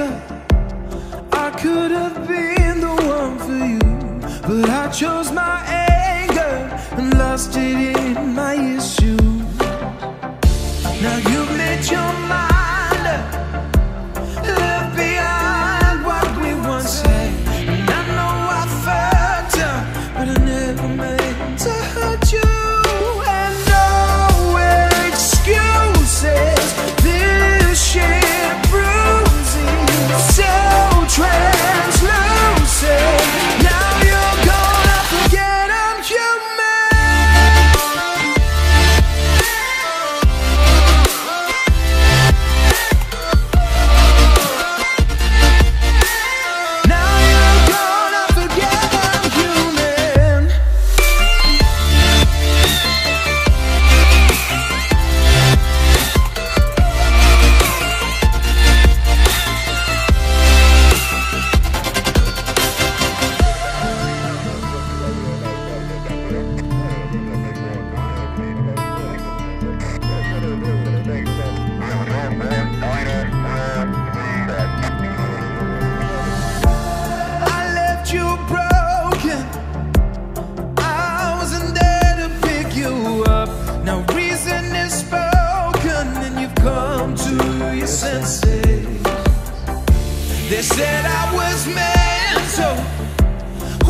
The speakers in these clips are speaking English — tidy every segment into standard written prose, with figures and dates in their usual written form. reason I could have been the one for you, but I chose my anger and lost it in my issue. Now you've made your mind up, left behind what we once had, and I know I fucked up, but I never meant to hurt you. And no excuses, this shit bruising, so translucent. Now you're gonna forget I'm human. They said I was mental,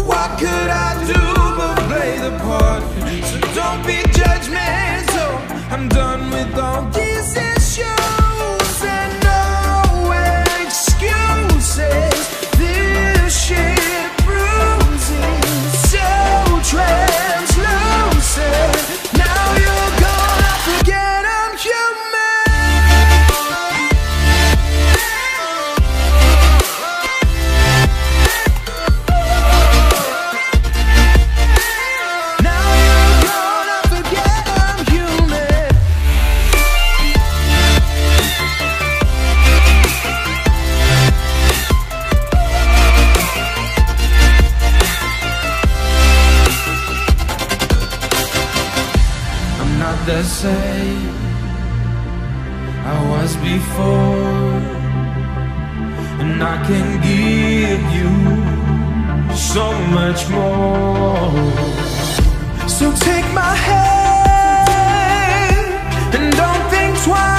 what could I do but play the part? So don't be judgmental, I'm done with all these issues. And no excuses, this shit bruising, so translucent. Now you're gonna forget I'm human. The same I was before, and I can give you so much more. So take my hand and don't think twice.